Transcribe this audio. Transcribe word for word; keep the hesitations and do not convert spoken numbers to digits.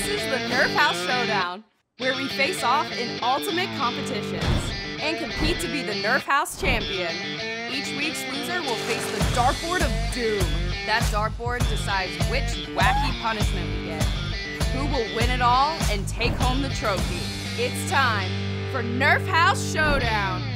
This is the NERF House Showdown, where we face off in ultimate competitions and compete to be the NERF House champion. Each week's loser will face the dartboard of doom. That dartboard decides which wacky punishment we get, who will win it all, and take home the trophy. It's time for NERF House Showdown.